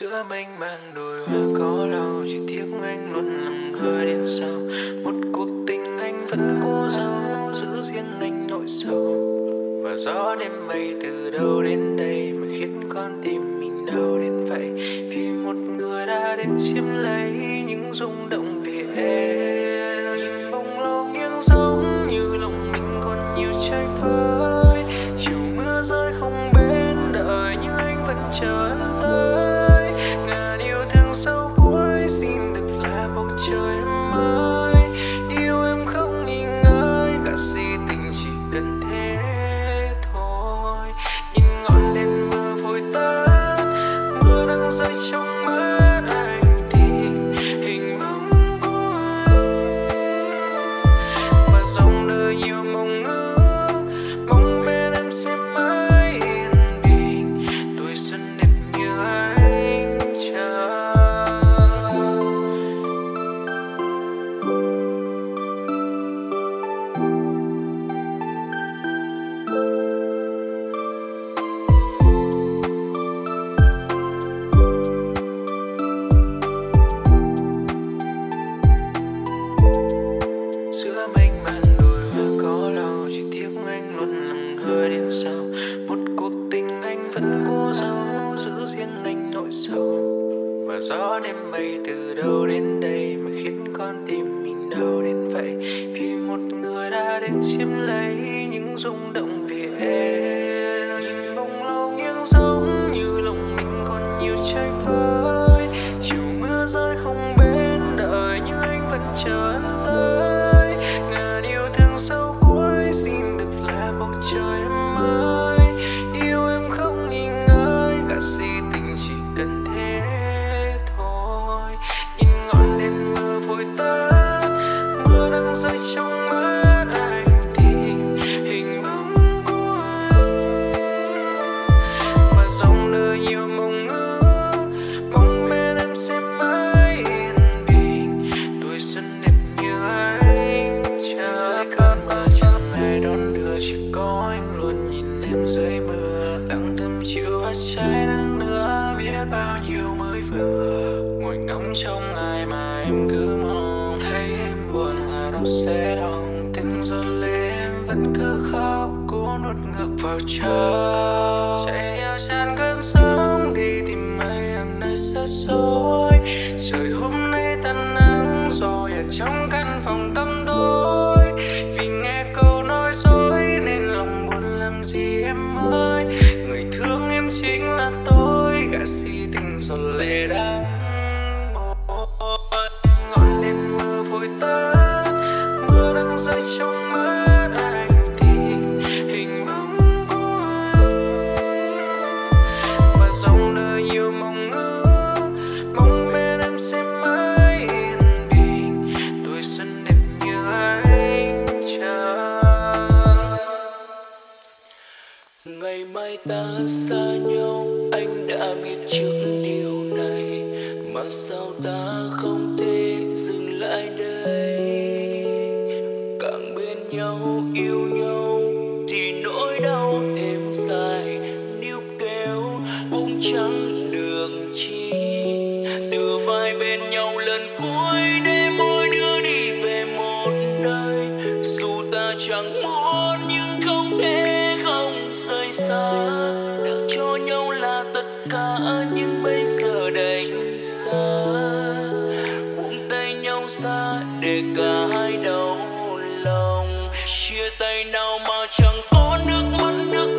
sữa mênh mang đồi hoa có đau, chỉ tiếc anh luôn làm người đến sau. Một cuộc tình anh vẫn cố giấu, giữ riêng anh nỗi sầu. Và gió đêm mây từ đâu đến đây mà khiến con tim mình đau đến vậy, vì một người đã đến chiếm lấy những rung động về em. Nhìn bông lâu nghiêng giống như lòng mình còn nhiều trái phơi, chiều mưa rơi không bên đợi nhưng anh vẫn chờ anh tới. Ngàn yêu thương sau cuối xin được là bầu trời em ơi, yêu em không nghi ngờ, cả si tình chỉ cần thế thôi. Nhìn ngọn đèn mưa vội tắt, mưa đang rơi trong sao. Một cuộc tình anh vẫn cố giấu, giữ riêng anh nỗi sầu. Và gió đêm mây từ đâu đến đây mà khiến con tim mình đau đến vậy, vì một người đã đến chiếm lấy những rung động về em. Nhìn bông lâu nghiêng giống như lòng mình còn nhiều trái phơi, chiều mưa rơi không bên đợi nhưng anh vẫn chờ anh tới. Ngàn yêu thương sau cuối xin được là bầu trời em. Trong mắt anh thì hình bóng của anh, và dòng đời nhiều mong ước, mong bên em sẽ mãi yên bình, tuổi xuân đẹp như anh chờ. Cơn mưa chẳng ngày đón đưa, chỉ có anh luôn nhìn em dưới mưa, lặng thầm chịu át trái nắng nữa, biết bao nhiêu mới vừa. Ngồi ngóng trong ngày mà em cứ mong thấy em buồn sẽ lòng, từng giọt lệ em vẫn cứ khóc, cố nuốt ngược vào trào. Chạy theo tràn cơn sóng đi tìm anh nơi xa xôi. Trời hôm nay tan nắng rồi ở trong căn phòng tăm tối. Vì nghe câu nói dối nên lòng buồn làm gì em ơi. Người thương em chính là tôi, gã si tình giọt lệ đắng. Ngọn đèn mưa vội tắt, mưa đang rơi trong mắt anh thì hình bóng của anh, và dòng đời nhiều mong ước, mong bên em sẽ mãi yên bình, tuổi xuân đẹp như anh chờ. Ngày mai ta xa nhau, anh đã biết trước điều này, mà sao ta không thể dừng lại đây. Nhau yêu nhau thì nỗi đau êm dài, níu kéo cũng chẳng được chi. Từ vai bên nhau lần cuối để mỗi đứa đi về một nơi. Dù ta chẳng muốn nhưng không thể không rời xa. Đã cho nhau là tất cả nhưng bây giờ đành xa. Buông tay nhau ra để cả hai đầu lòng. Chia tay nào mà chẳng có nước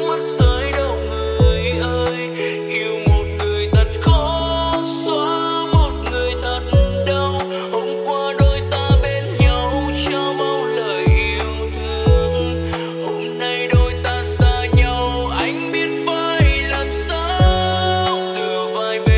mắt rơi đâu người ơi. Yêu một người thật khó, xóa một người thật đau. Hôm qua đôi ta bên nhau trao bao lời yêu thương, hôm nay đôi ta xa nhau, anh biết phải làm sao. Từ vai bên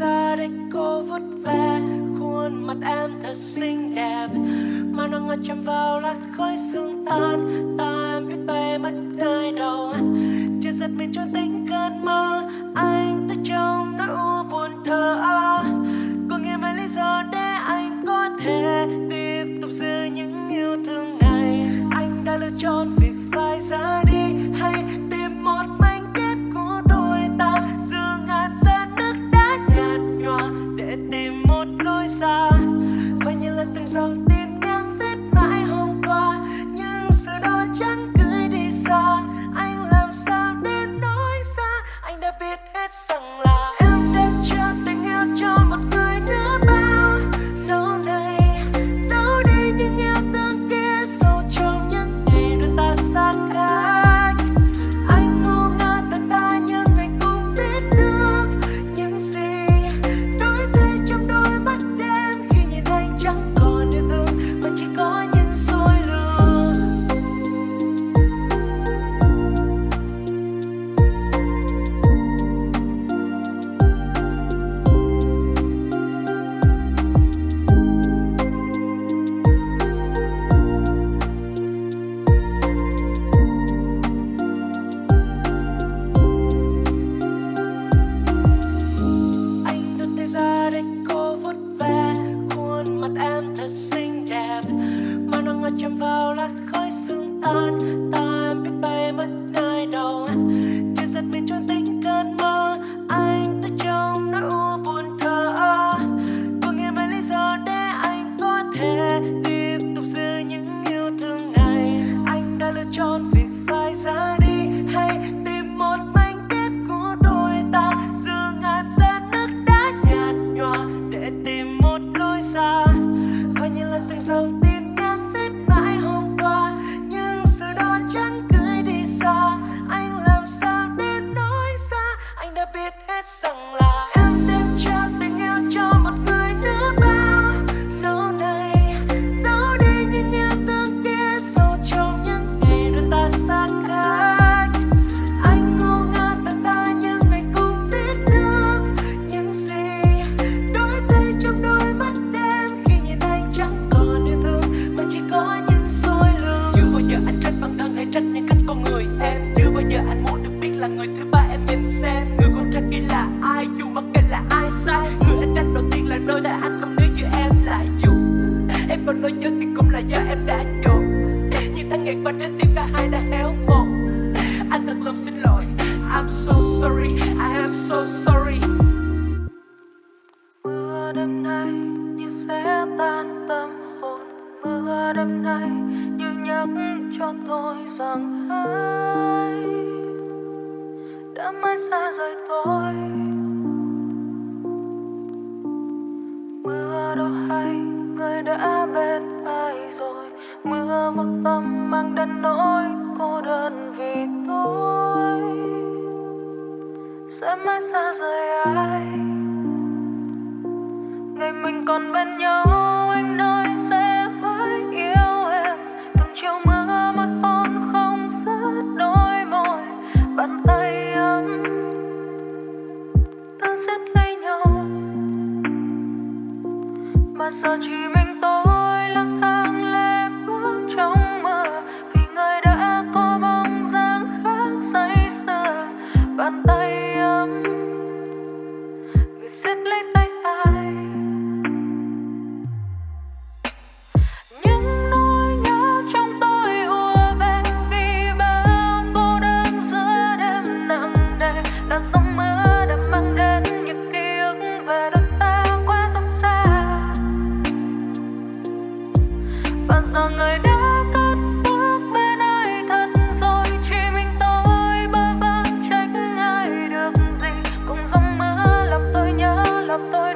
ra đây cô vất vả, khuôn mặt em thật xinh đẹp mà nó ngọt chạm vào là khói sương tan. Ta em biết bay mất nơi đầu, chưa giật mình trốn tình cơn mơ. Anh tới trong nỗi u buồn thờ ơ, có nghĩa mấy lý do để anh có thể tiếp tục giữ những yêu thương này. Anh đã lựa chọn việc phải ra đi hay tìm một mảnh ghép của đôi ta, giữa ngàn giọt nước đã nhạt nhòa để tìm một lối ra. Và như là từng dòng tin nhắn viết mãi hôm qua, nhưng sự đó chẳng cưới đi xa. Anh làm sao để nói ra, anh đã biết hết rằng là em đã trao tình yêu cho một người nữa bao lâu nay. Giấu đi những yêu thương kia sâu trong những ngày đôi ta xa cách. Anh ngu ngơ thật ta nhưng anh cũng biết được những gì đối thế trong đôi mắt đêm. Khi nhìn anh chẳng còn yêu thương mà chỉ có những dối lừa. Anh đưa tay ra để cô vuốt ve, khuôn mặt em thật xinh đẹp mà nó ngọt chạm vào là khói sương tan. Ta em biết bay mất nơi đâu, chưa giật mình trốn tình cơn mơ. Anh tới trong nỗi u buồn thờ ơ, có nghĩa mấy lý do để anh có thể tiếp tục giữ những yêu thương này. Anh đã lựa chọn việc phải ra đi hay tìm một mảnh ghép của đôi ta, giữa ngàn giọt nước đã nhạt nhòa để tìm một lối ra. Và như là từng dòng tin nhắn viết mãi hôm qua, nhưng sự đó chẳng cưới đi xa. Anh làm sao để nói ra, anh đã biết hết rằng là em đã trao tình yêu cho một người nữa bao lâu nay. Giấu đi những yêu thương kia sâu trong những ngày đôi ta xa cách. Anh ngu ngơ thật ta nhưng anh cũng biết được những gì đối thế trong đôi mắt đêm. Khi nhìn anh chẳng còn yêu thương mà chỉ có những dối lừa. Chưa bao giờ anh trách bản thân hay trách nhân cách con người em. Chưa bao giờ anh muốn được biết là người thứ ba em nhìn xem. Người con trai kia là ai dù mặc kệ là ai sai. Người anh trách đầu tiên là đôi tay anh, không nếu như em là dù. Em còn nói dối thì cũng là do em đã chọn. Như tháng ngày qua trái tim cả hai đã héo mòn. Anh thật lòng xin lỗi. I'm so sorry, I am so sorry. Mưa đêm nay như sẽ tan tâm hồn. Mưa đêm nay như nhắc cho tôi rằng hãy đã mãi xa rời tôi. Mưa đâu hay người đã bên ai rồi. Mưa mặc tâm mang đến nỗi cô đơn vì tôi sẽ mãi xa rời ai. Ngày mình còn bên nhau anh nói sẽ phải yêu em. Từng chiều mưa một hôn không dứt đôi môi, bàn tay ấm ta siết lấy nhau. Mà giờ chỉ mình tôi lang thang lê bước trong mưa, vì người đã có bóng dáng khác say sưa. Bàn tay ấm người siết lấy tay ai. Những nỗi nhớ trong tôi ùa về vì bao cô đơn giữa đêm nặng nề. Làn sóng mưa đã mang đến những ký ức về đôi ta quá xót xa. Và giờ người đã cất bước bên ai thật rồi, chỉ mình tôi bơ vơ trách ai được gì. Cùng dòng mưa làm tôi nhớ, làm tôi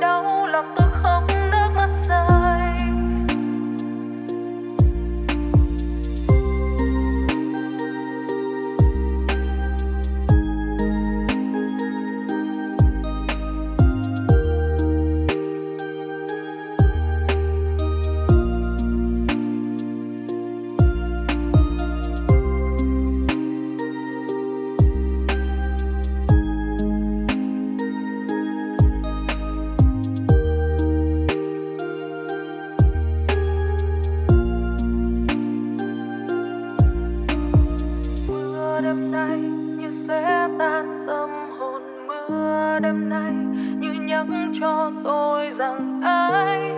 cho tôi rằng ai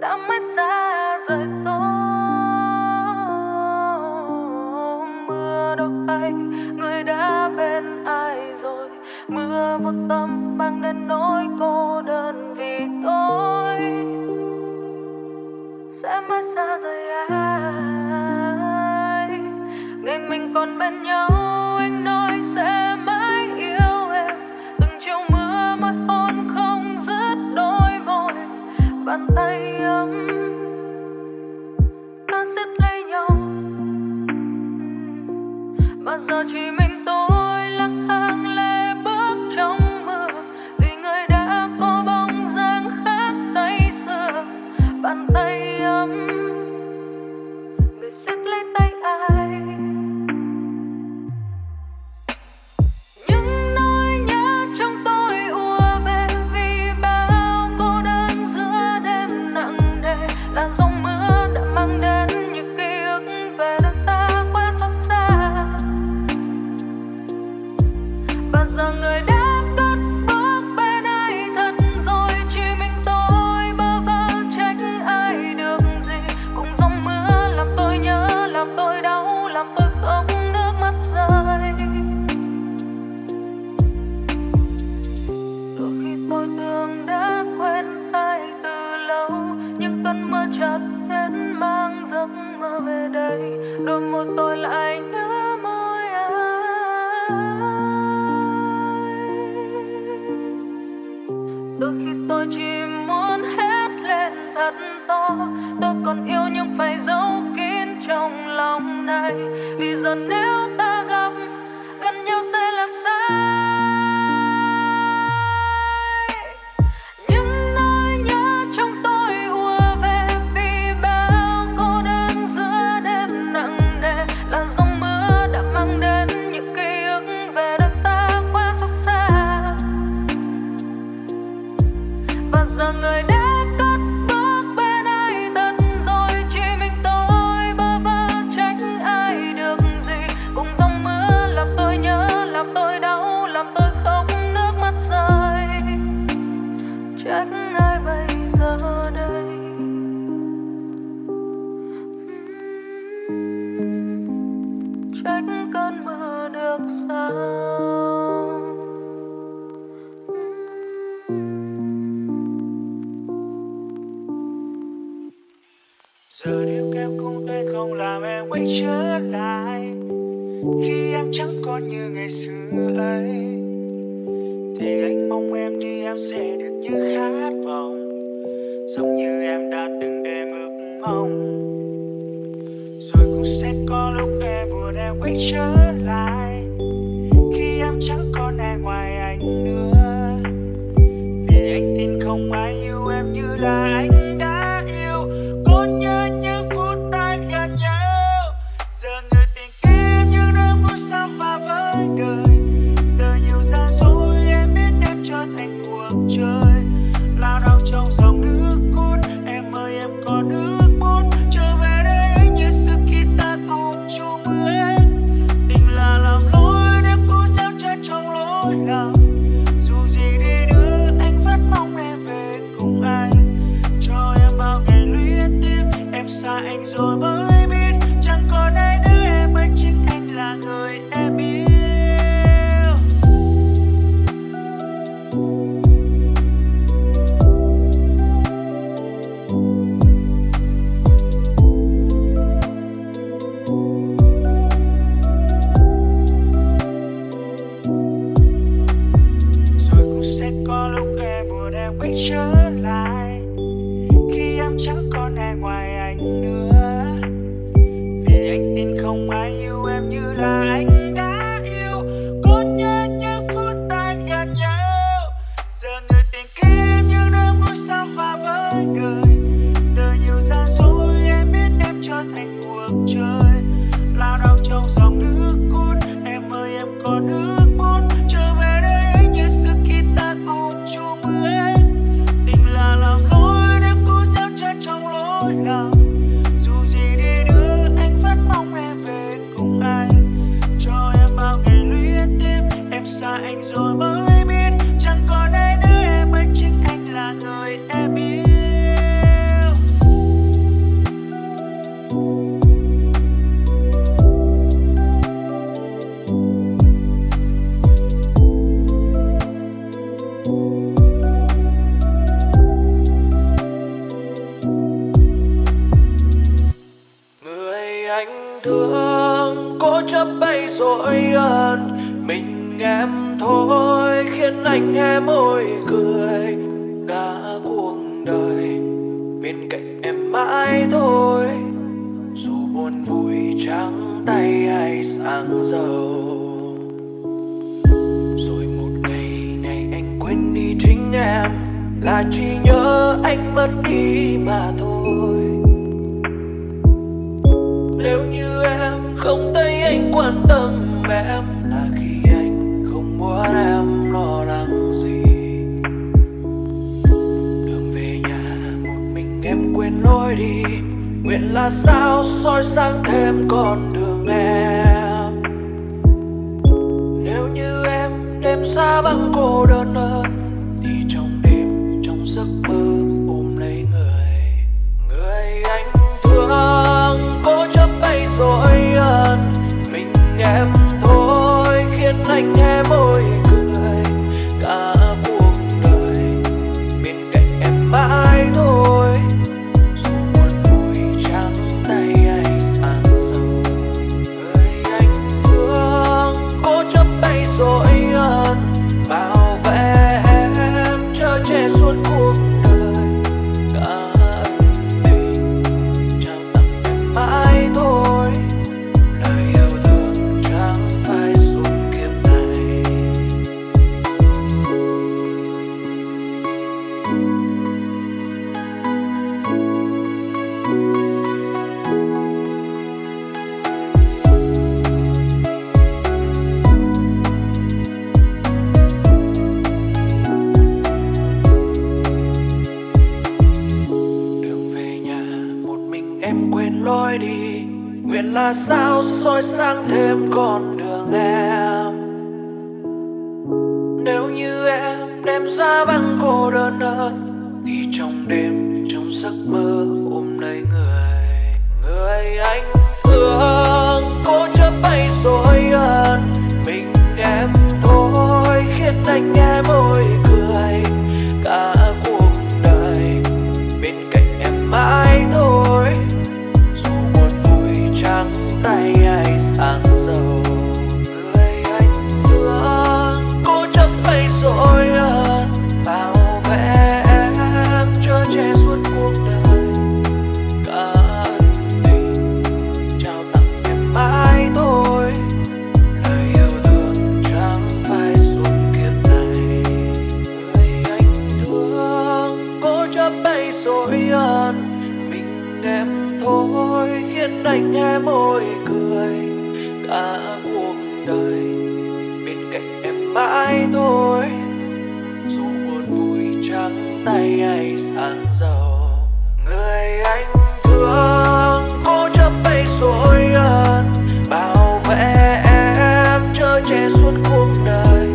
đã mãi xa rời tôi. Mưa đâu ấy, người đã bên ai rồi? Mưa vô tâm mang đến nỗi cô đơn, vì tôi sẽ mãi xa rời ai. Ngày mình còn bên nhau, anh nói sẽ bàn tay ấm ta siết lấy nhau. Bao giờ chỉ mình tôi lang thang lê bước trong mưa, vì người đã có bóng dáng khác say sưa. Bàn tay ấm người siết lấy tay ai. Tình Người anh thương cố chấp bay dối ân mình em thôi khiến anh hé môi cười. Đã cuộc đời bên cạnh em mãi thôi, dù buồn vui trắng tay hay sáng giàu. Rồi một ngày này anh quên đi chính em, là chỉ nhớ anh mất đi mà thôi. Nếu như em không thấy anh quan tâm em, là khi anh không muốn em lo lắng gì. Đường về nhà một mình em quên lối đi, nguyện là sao soi sáng thêm con đường em. Nếu như em đêm xa băng cô đơn ơi, thì trong đêm trong giấc mơ ôm lấy người. Người anh thương cố chấp bay dối ân mình em thôi khiến anh nghe môi cười. Cả cuộc đời bên cạnh em mãi thôi, bảo vệ em chở che suốt cuộc đời. Cả tình trao tặng em mãi thôi, lời yêu thương chẳng phải suốt kiếp này. Lối đi nguyện là sao soi sáng thêm con đường em. Nếu như em đêm ra băng cô đơn ơi, thì trong đêm trong giấc mơ ôm lấy người. Người anh thương cố chấp bay dối ân mình em thôi khiến anh nghe môi cười. Cả cuộc đời bên cạnh em mãi thôi, tay ai sáng giàu. Người anh thương cố chấp bay dối ân bảo vệ em chở che suốt cuộc đời. Cả tình trao tặng em mãi thôi, lời yêu thương chẳng phải suốt kiếp này. Người anh thương cố chấp bay dối ân mình em thôi khiến anh nghe môi cười. Cả cuộc đời bên cạnh em mãi thôi, dù buồn vui trắng tay hay sáng giàu. Người anh thương cố chấp bay dối ân bảo vệ em chở che suốt cuộc đời.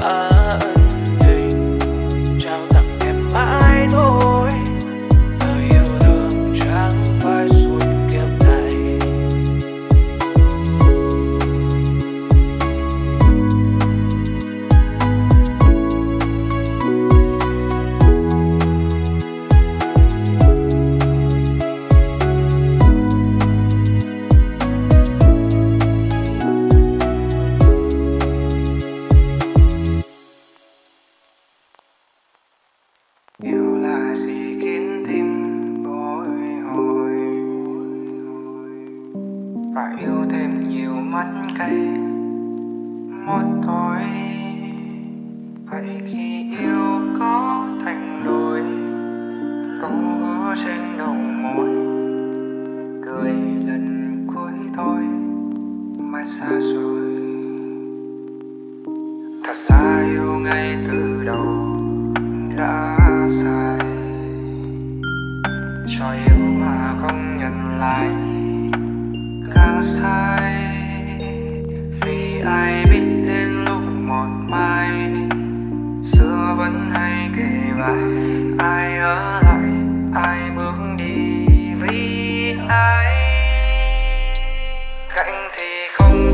Cả ân tình trao tặng em mãi thôi, lời yêu thương chẳng phải suốt kiếp này.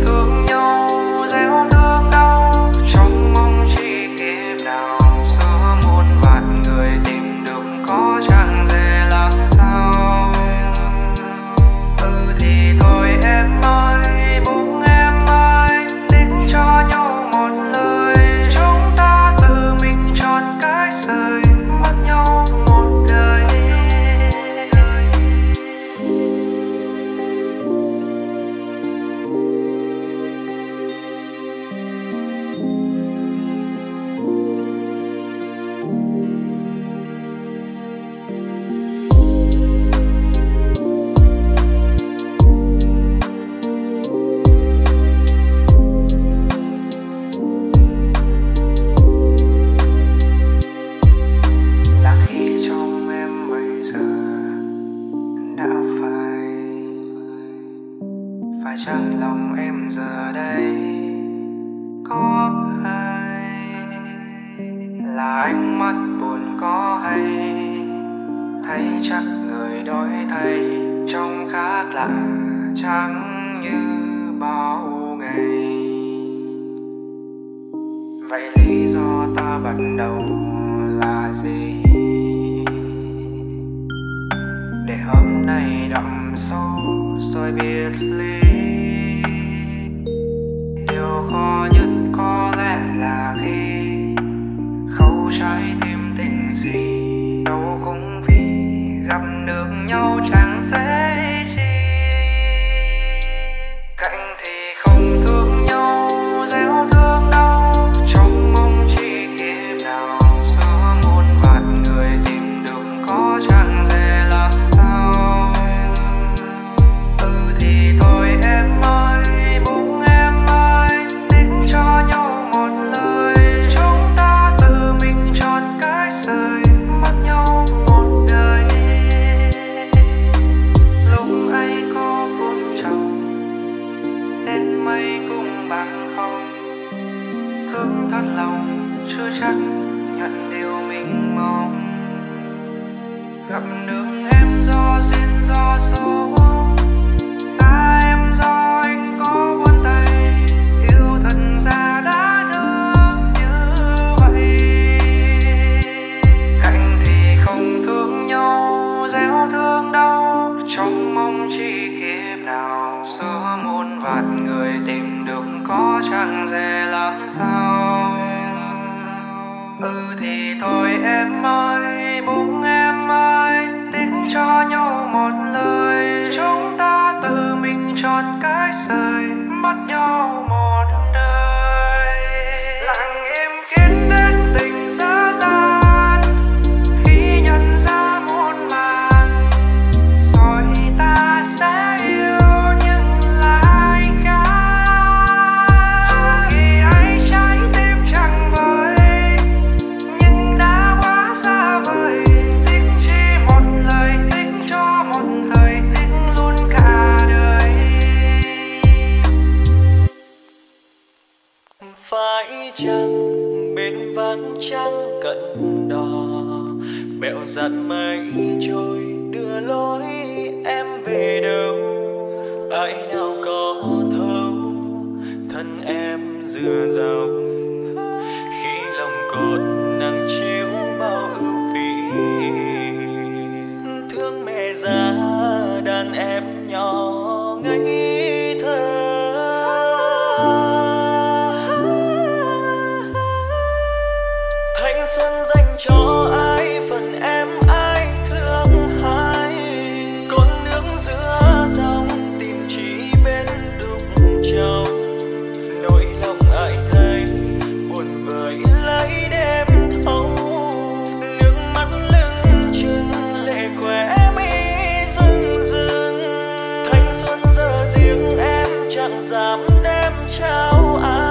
Thương nhau dẻo thương đau trong mong chỉ kịp nào. là ánh mắt buồn có hay, thấy chắc người đổi thay trong khác lạ chẳng như bao ngày. Vậy lý do ta bắt đầu là gì để hôm nay đậm sâu rồi biệt ly? Điều khó nhất có lẽ là khi khâu trái tim tình gì đâu cũng vì gặp được nhau chẳng dễ chi. Cạnh thì không thương nhau réo thương đau, trong mong chỉ kiếp nào giữa muôn vạn người tìm được có chẳng dễ làm sao. Thì thôi em ơi, buông em ơi, tính cho nhau một lời, chúng ta tự mình chọn cách rời mất nhau một đời. Lúc ấy có phút chồng nên mây cũng bằng không, thương thật lòng chưa chắc nhận điều mình mong. Gặp được em do duyên do số, xa em do anh có buồn tay, yêu thật ra đã thương như vậy. Cạnh thì không thương nhau réo thương đau, trong mong chỉ kiếp nào giữa muôn vạn người tìm được có chẳng dễ làm sao. Thì thôi em ơi, buông em ơi, tính cho nhau một lời, chúng ta tự mình chọn cách rời mất nhau một đời. Lặng im khiến đến tình dã dàng khi nhận ra muôn màng, rồi ta sẽ yêu nhưng lại khác. Dù khi ấy trái tim chẳng vơi nhưng đã quá xa vời, tính chỉ một lời, tính cho một thời, tính luôn cả đời. Phải chăng bên vắng trăng cận đò, bẹo giặt mây trôi đưa lối em về đâu? Ai nào có thấu thân em dựa dào khi lòng cột nặng chiếu bao ưu phí. Thương mẹ già đàn em nhỏ ngây thơ, thanh xuân dành cho ai phần em ai thương ai. Con nước giữa dòng tìm chỉ bên đục trong, nỗi lòng ai thấy buồn vời lấy đêm thâu. Nước mắt lưng chừng lệ khóe mi rưng rưng, thanh xuân giờ riêng em chẳng dám đem trao ai.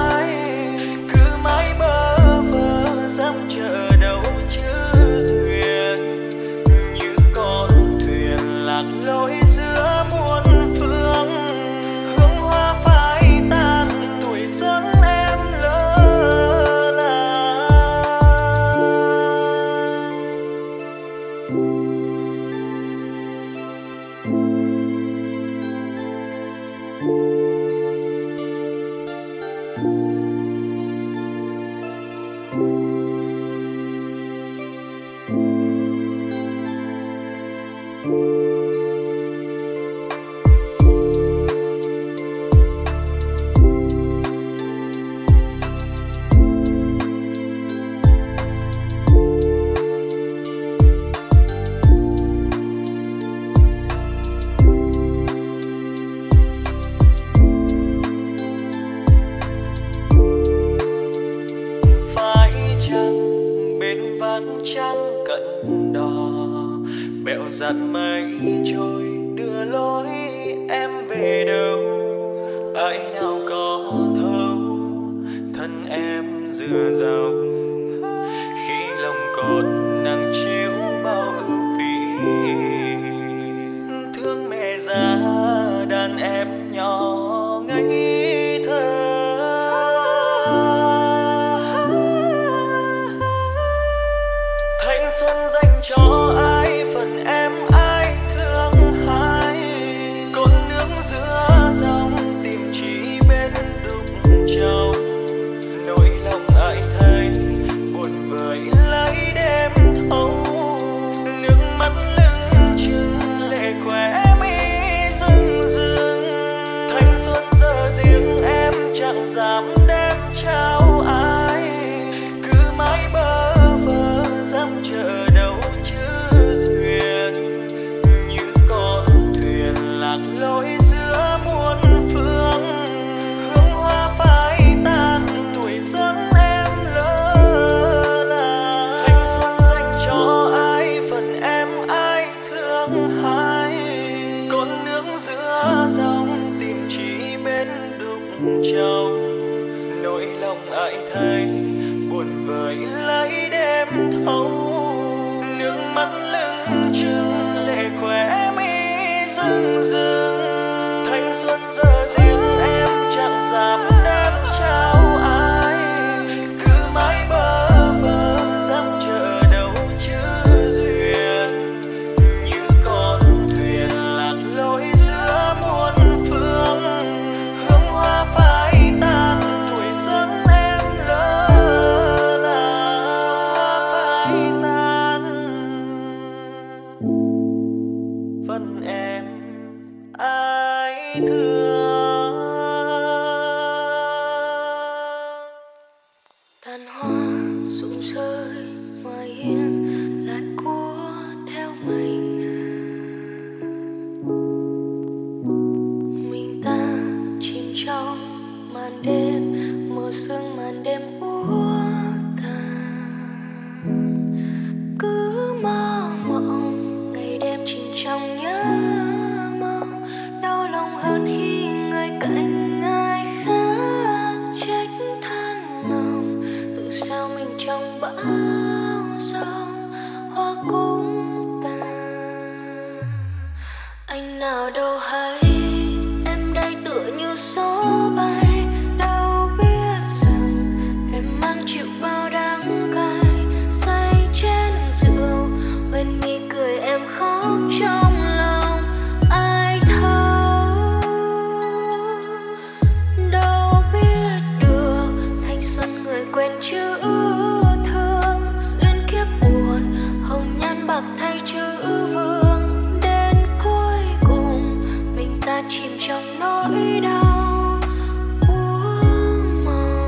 bão giông hoa cũng tàn. Anh nào đâu hay em đây tựa như gió bay, đâu biết rằng em mang chịu bao đắng cay. Say trên rượu quên mi cười em khóc trong lòng ai thấu. Đâu biết được thanh xuân người quên chữ chìm trong nỗi đau uống màu.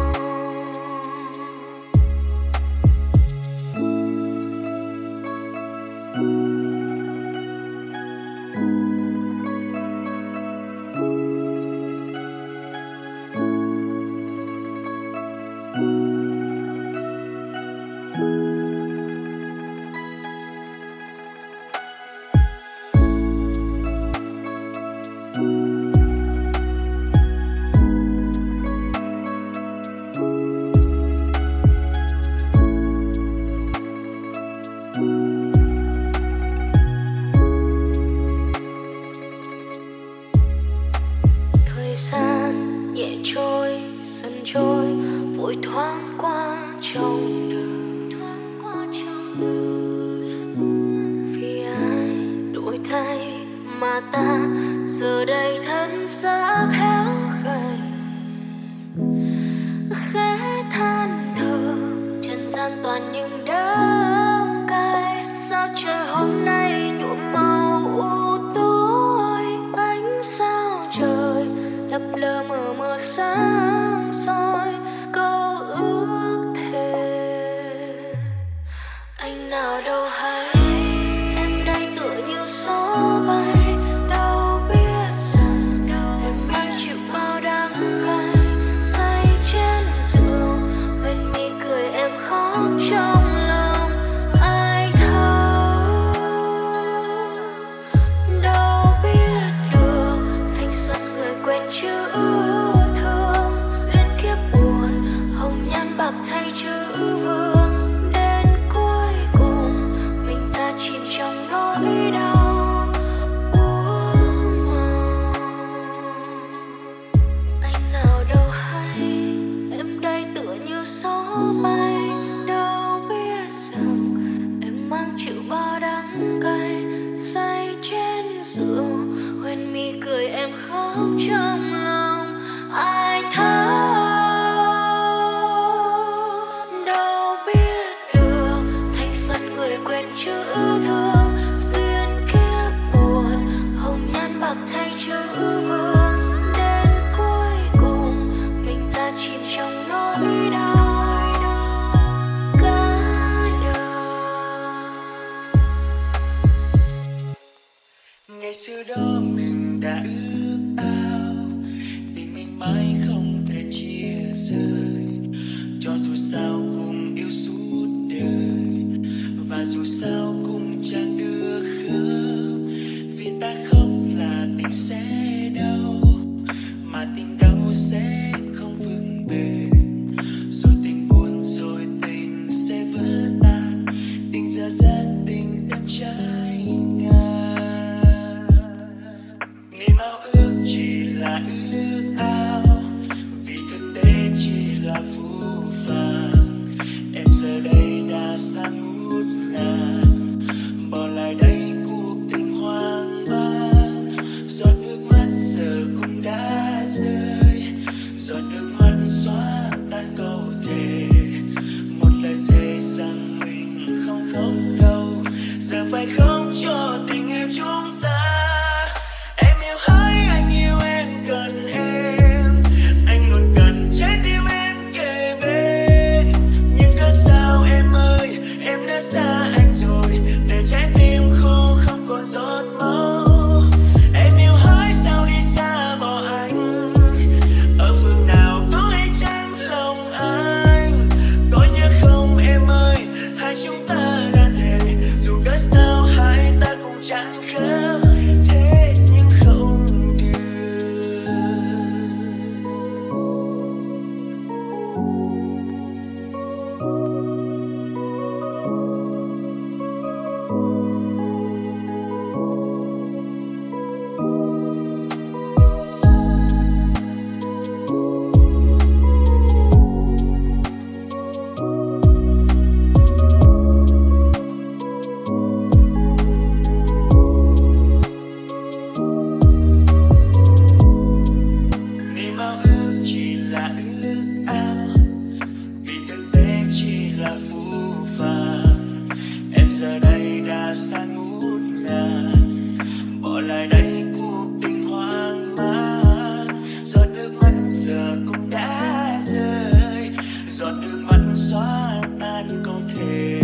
than ngút ngàn, bỏ lại đây cuộc tình hoang mang. Giọt nước mắt giờ cũng đã rơi, giọt nước mắt xóa tan câu thề.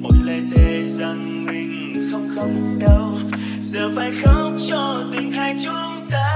Mỗi lời thề rằng mình không khóc đâu, giờ phải khóc cho tình hai chúng ta.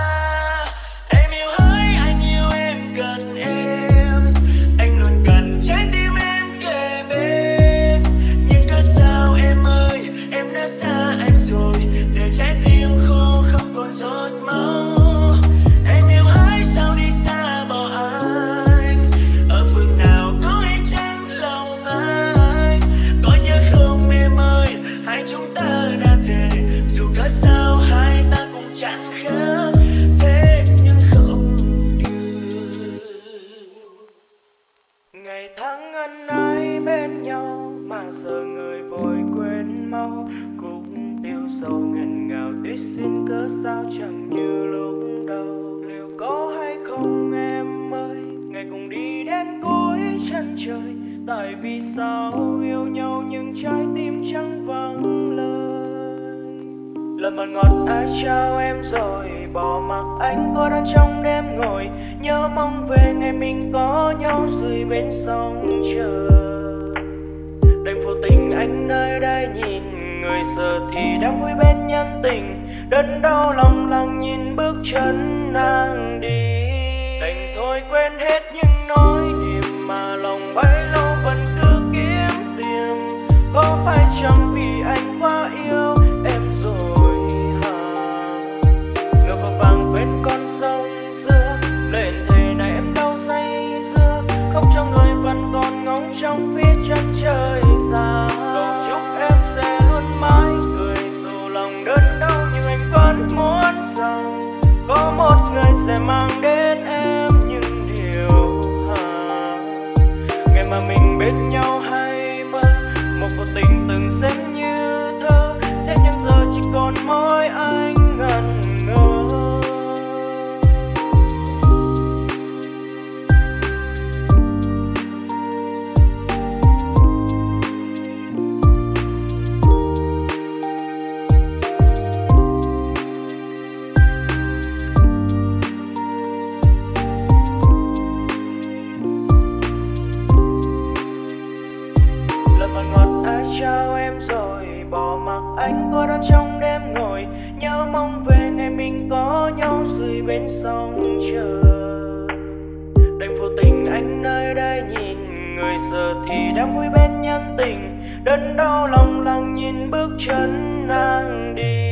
Ngày tháng ngân ái bên nhau mà giờ người vội quên mau, cũng tiêu sầu nghẹn ngào tiếc xin cớ sao chẳng như lúc đầu. Liệu có hay không em ơi, ngày cùng đi đến cuối chân trời, tại vì sao yêu nhau nhưng trái tim chẳng vắng lời. Lời mật ngọt ai trao em rồi, bỏ mặc anh cô đơn trong đêm ngồi nhớ mong về ngày mình có nhau dưới bên sông chờ. Đành phụ tình anh nơi đây nhìn người giờ thì đã vui bên nhân tình, đớn đau lòng lặng nhìn bước chân nàng đi. Đành thôi quên hết những nỗi niềm mà lòng bấy lâu vẫn cứ kiếm tìm. Có phải chẳng vì anh quá yêu em rồi? Trong phía chân trời xa, cầu chúc em sẽ luôn mãi cười dù lòng đớn đau, nhưng anh vẫn muốn rằng có một người sẽ mang đến em những điều hà. Ngày mà mình biết nhau hay mơ một cuộc tình từng xem như thơ, thế nhưng giờ chỉ còn mỗi anh ngần ngơ. Anh cô đơn trong đêm ngồi nhớ mong về ngày mình có nhau dưới bên sông chờ. Đành phụ tình anh nơi đây nhìn người giờ thì đã vui bên nhân tình, đớn đau lòng lặng nhìn bước chân nàng đi.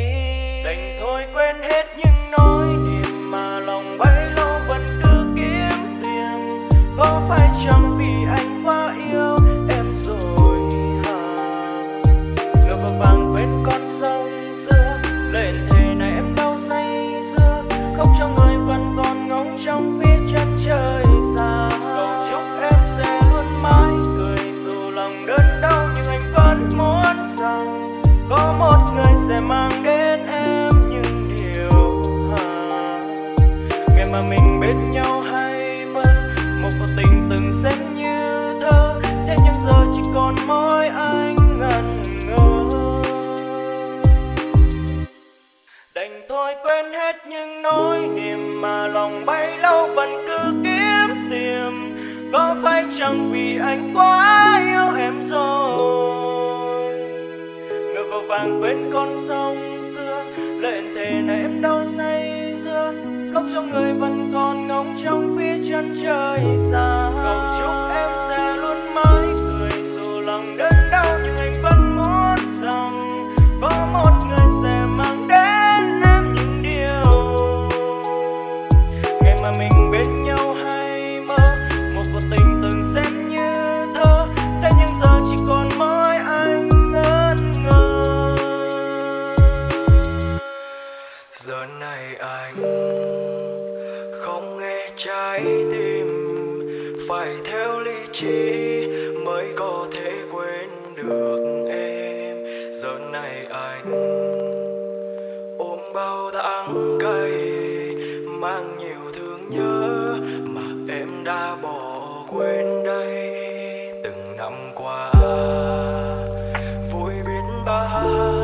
Đành thôi quên hết những nỗi niềm mà lòng bấy lâu vẫn cứ kiếm tìm. Có phải chẳng vì anh quá yêu em rồi hả? Ngược vào vàng bên con sông xưa, lời thề này em đâu say xưa, khóc cho người vẫn còn ngóng trong phía chân trời xa. Cầu chúc em sẽ luôn mãi cười dù lòng đớn đau, nhưng anh vẫn muốn rằng có một người sẽ mang đến em những điều hà. Ngày mà mình biết nhau hay mơ một cuộc tình từng xem như thơ, thế nhưng giờ chỉ còn mỗi anh ngần ngơ. Đành thôi quên hết những nỗi niềm mà lòng bấy lâu vẫn cứ kiếm tìm. Có phải chẳng vì anh quá yêu em rồi? Ngược vào vàng bên con sông xưa, lời thề này em đâu say dưa, khóc trong người vẫn còn ngóng trong phía chân trời xa. Cầu chúc em sẽ luôn mãi cười dù lòng đớn đau, nhưng anh vẫn muốn rằng có một người sẽ mang đến mà mình bên nhau hay mơ một cuộc tình từng xem như thơ, thế nhưng giờ chỉ còn mỗi anh ngẩn ngơ. Giờ này anh không nghe trái tim, phải theo lý trí mới có thể quên được em. Giờ này anh ôm bao đắng cay, mang nhiều thương nhớ mà em đã bỏ quên đây. Từng năm qua vui biết bao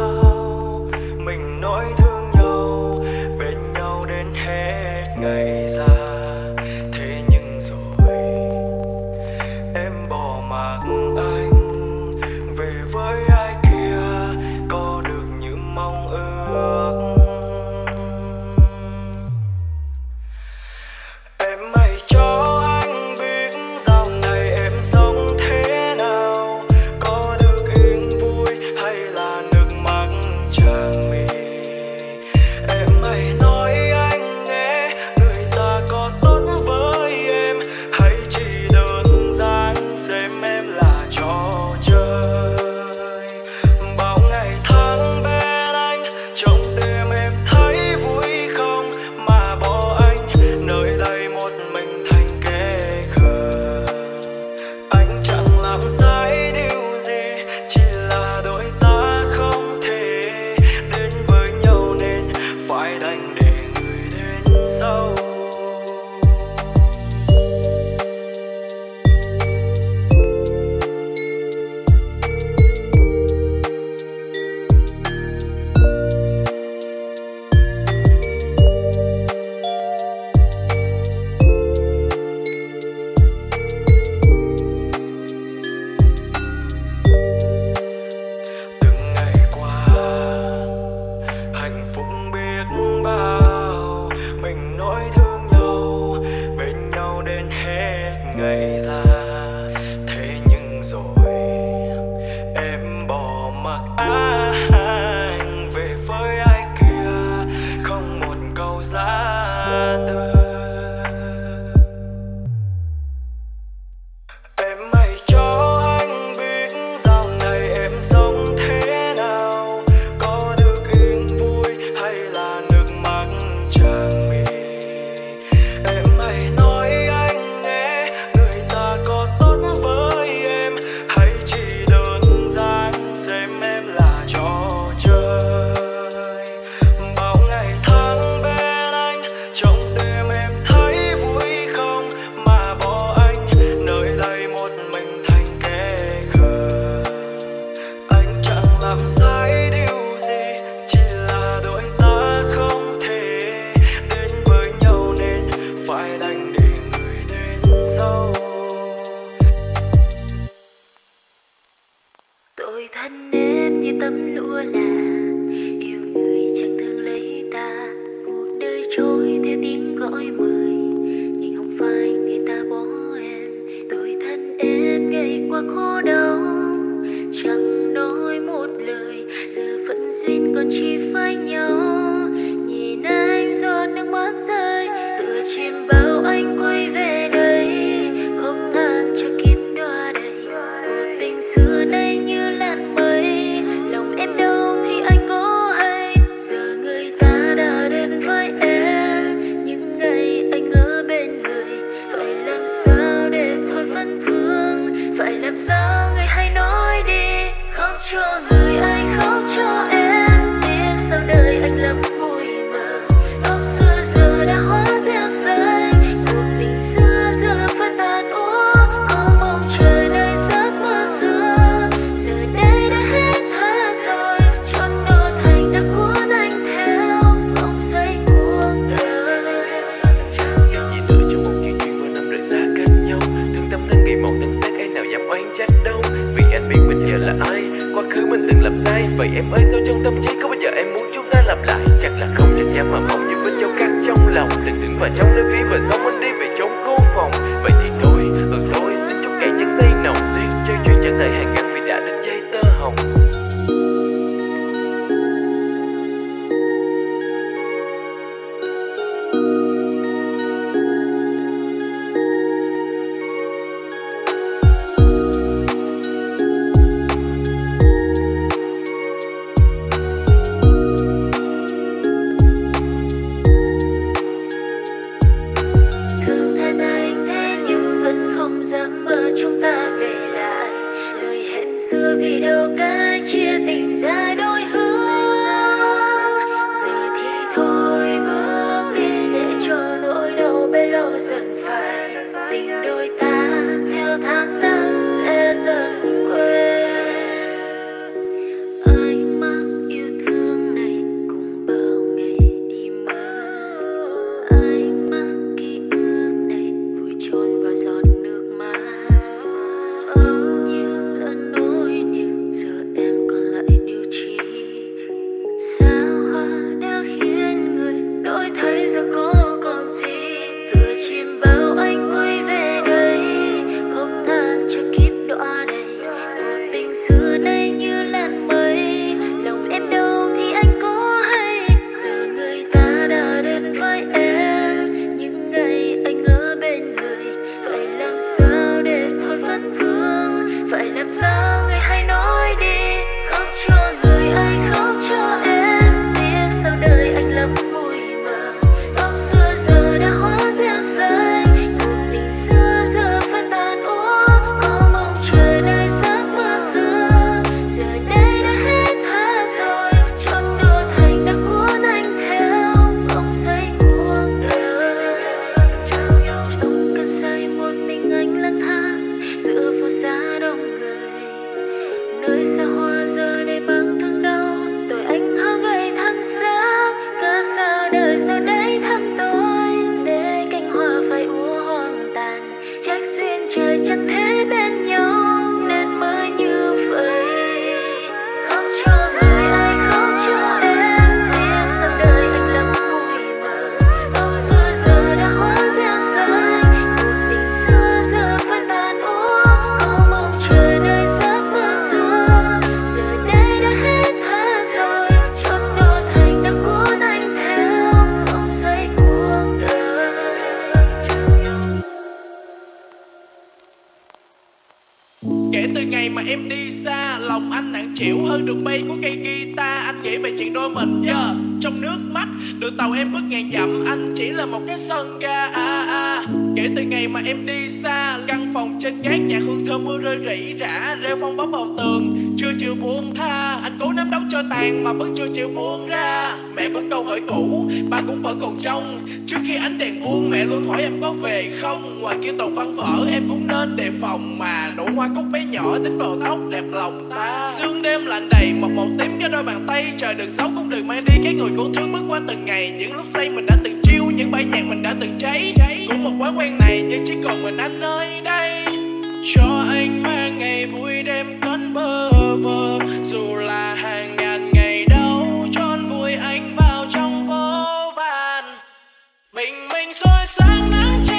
anh về với ai kia không một câu giá từ. Em hãy cho anh biết dạo này em sống thế nào, có được yên vui hay là nước mắt tràn mi. Em hãy nói anh nghe người ta có tốt với em, hãy chỉ đơn giản xem em là trò chơi. Bao ngày tháng bên anh, trong đêm em thấy vui không, mà bỏ anh nơi đây một mình thành kẻ khờ. Anh chẳng làm sai điều gì, chỉ là đôi ta không thể đến với nhau nên phải đành để người đến sau. Tôi thân em như tấm lụa là yêu người chẳng thương lấy ta, cuộc đời trôi theo tiếng gọi mời nhưng không phải người ta bỏ em. Tôi thân em ngày qua khổ đau chẳng nói một lời, giờ phận duyên còn chia phai nhau. Nhìn anh giọt nước mắt rơi tựa chim bao anh quay về đây, không than cho kịp đọa đầy cuộc tình xưa nay như làn mây. Lòng em đau thì anh có hay, giờ người ta đã đến với em, những ngày anh ở bên người phải làm sao để thôi phân vương, phải làm sao người hay nói đi, khóc cho người anh khóc cho em biết sao đời anh lắm vui mờ. Gốc xưa giờ đã hóa rêu xanh, cuộc tình xưa giờ phải tan úa, cầu mong trời nơi giấc mơ xưa giờ đây đã hết tha rồi, chôn đồ thành đã cuốn anh theo vòng xoáy cuộc đời. Chỉ tự trong một chuyện chuyện mưa năm đời xa cách nhau, thương tâm thân kỳ mộng thân xác ai nào dám oán trách đâu, vì anh biết mình giờ là ai, quá khứ mình từng làm sai. Vậy em ơi sao trong tâm trí có bao giờ em muốn chúng ta lặp lại, chắc là không chắc chắn mà mong như vết dấu cắt trong lòng, đừng đứng vào trong nơi phía bờ sông anh đi về chốn cô phòng. Vậy thì thôi thôi xin chúc cây chắc say nồng tiếng chơi chuyện chẳng thể hàn gắn vì đã đến dây tơ hồng. Thương thân anh thế nhưng vẫn không dám mơ chúng ta về lại, lời hẹn xưa vì đâu cái chia tình ra đôi hướng. Giờ thì thôi bước đi để cho nỗi đau bấy lâu dần phai, tình đôi ta theo tháng năm sẽ dần quên. Anh mang yêu thương này cùng bao ngày đi mơ, anh mang ký ức này vùi chôn vào giọt nước mắt. Ôm như là nỗi niềm giờ lòng anh nặng chịu hơn đường bay của cây guitar. Anh nghĩ về chuyện đôi mình nhớ trong nước mắt đường tàu em bước ngàn dặm, anh chỉ là một cái sân ga. Kể từ ngày mà em đi xa, căn phòng trên gác nhà hương thơm mưa rơi rỉ rả, rêu phong bám vào tường chưa chịu buông tha. Anh cố nắm đấm cho tàn mà vẫn chưa chịu buông ra. Mẹ vẫn câu hỏi cũ, ba cũng vẫn còn trong. Trước khi ánh đèn buông, mẹ luôn hỏi em có về không. Ngoài kia tàu văn vỡ em cũng nên đề phòng, mà nụ hoa cúc bé nhỏ tính vào tóc đẹp lòng ta. Sương đêm lạnh đầy một màu tím cái đôi bàn tay. Trời đừng xấu cũng đừng mang đi cái người cũ thương bước qua từng ngày. Những lúc say mình đã từng chiêu, những bài nhạc mình đã từng cháy. Cũng một quá quen này nhưng chỉ còn mình anh nơi đây. Cho anh mang ngày vui đêm cắn bơ vơ, dù là hàng ngàn ngày đau tròn vui anh vào trong vô vàn. Bình minh soi sáng nắng xanh.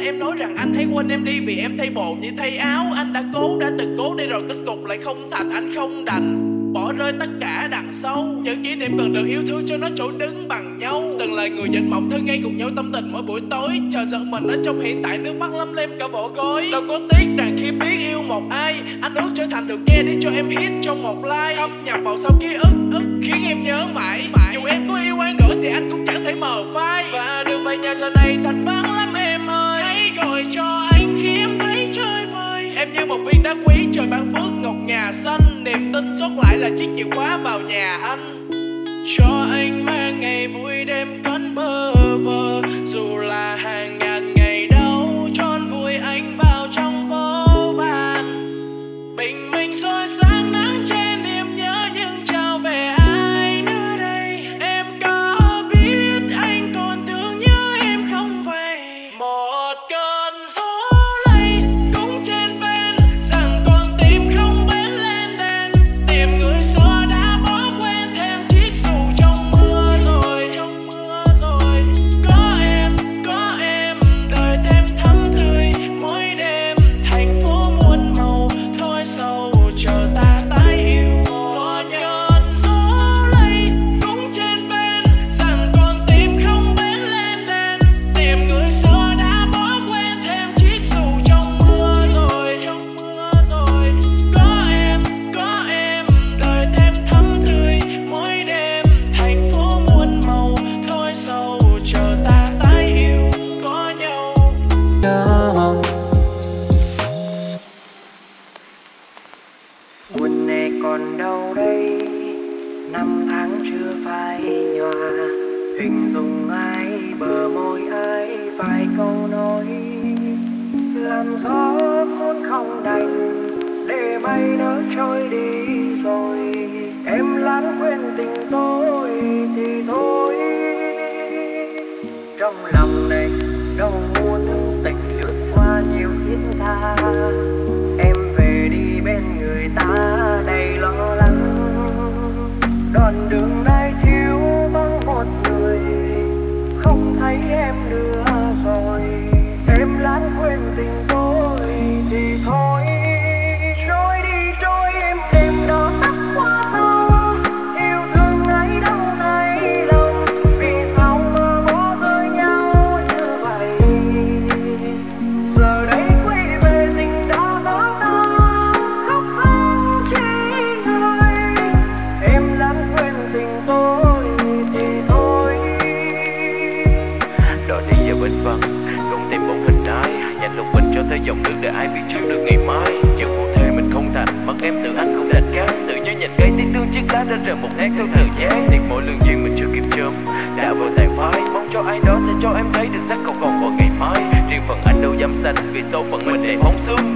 Em nói rằng anh hãy quên em đi vì em thay bộ như thay áo. Anh đã cố, đã từng cố để rồi kết cục lại không thành. Anh không đành bỏ rơi tất cả đằng sau. Những kỷ niệm cần được yêu thương cho nó chỗ đứng bằng nhau. Từng lời người dịch mộng thương ngay cùng nhau tâm tình mỗi buổi tối. Chờ giận mình ở trong hiện tại nước mắt lấm lem cả vỏ gối. Đâu có tiếc rằng khi biết yêu một ai, anh ước trở thành được nghe để cho em hít trong một like. Thâm nhập vào sau ký ức khiến em nhớ mãi. Dù em có yêu ai nữa thì anh cũng chẳng thể mờ phai. Và đường về nhà giờ này thật vắng lắm em ơi. Hãy gọi cho anh khi em thấy chơi vơi. Em như một viên đá quý trời ban phước ngọc ngà xanh. Niềm tin sót lại là chiếc chìa khóa vào nhà anh. Cho anh mang ngày vui đêm cắn bơ vơ, dù là hàng ngàn ngày đau tròn vui anh vào trong vô vàn. Bình minh soi sáng nắng trên.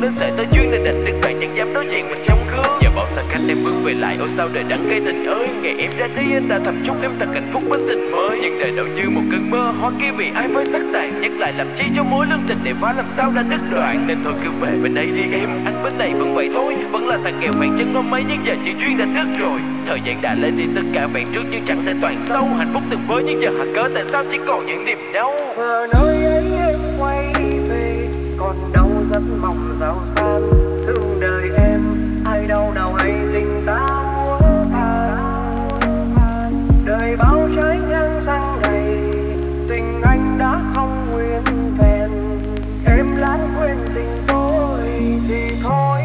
Đến sẽ tới chuyến đến đành tiếc bạn chẳng dám đối diện mình trong gương. Giờ bảo xa cách em bước về lại, ôi sao đời đắng cay tình ơi. Ngày em ra đi anh ta thầm chúc em thật hạnh phúc bên tình mới. Nhưng đời đâu như một cơn mơ hoa kia vì ai với sắc tàn. Nhắc lại làm chi cho mối lương tình này vá làm sao đã đứt đoạn. Nên thôi cứ về bên đây đi em, anh bên này vẫn vậy thôi. Vẫn là thằng nghèo bạn chân hôm ấy nhưng giờ chỉ duyên đã đứt rồi. Thời gian đã lấy đi tất cả bạn trước nhưng chẳng thể toàn sâu. Hạnh phúc từng với nhưng giờ hả cớ tại sao chỉ còn những niềm đau. Giờ nơi ấy em quay về còn đau rất mong giàu sang. Thương đời em ai đâu nào hay tình ta múa tàn. Đời bao trái ngang sang này tình anh đã không nguyên vẹn. Em lãng quên tình tôi thì thôi.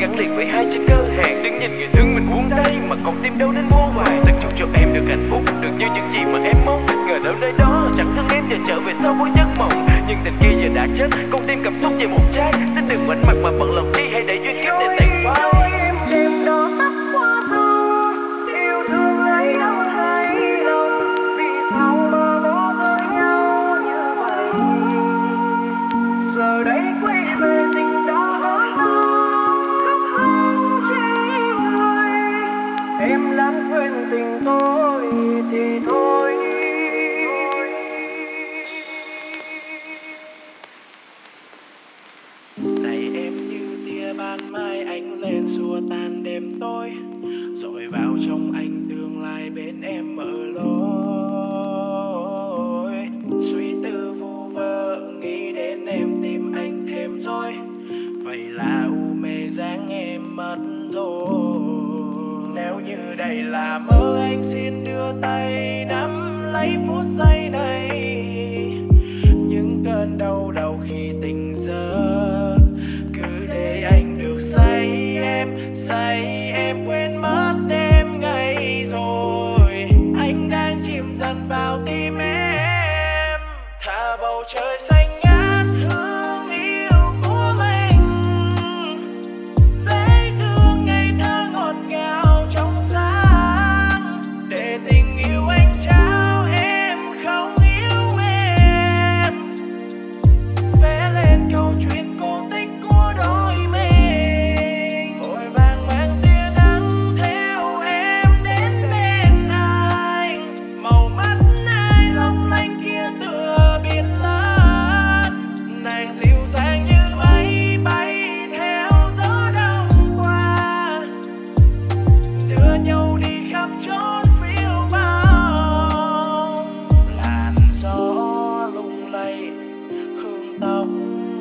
Gắn liền với hai chân cơ hàng, đừng nhìn người thương mình buông tay mà còn tim đau đến vô vàn. Từng chúc cho em được hạnh phúc, được như những gì mà em mong. Ngờ đâu nơi đó chẳng thương em giờ trở về sau mỗi giấc mộng. Nhưng tình kia giờ đã chết, con tim cảm xúc về một trái. Xin đừng mảnh mặt mà bận lòng chi, hãy để duyên kiếp này tan phai.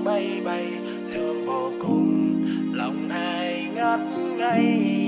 Bay bay thương vô cùng lòng ai ngất ngây.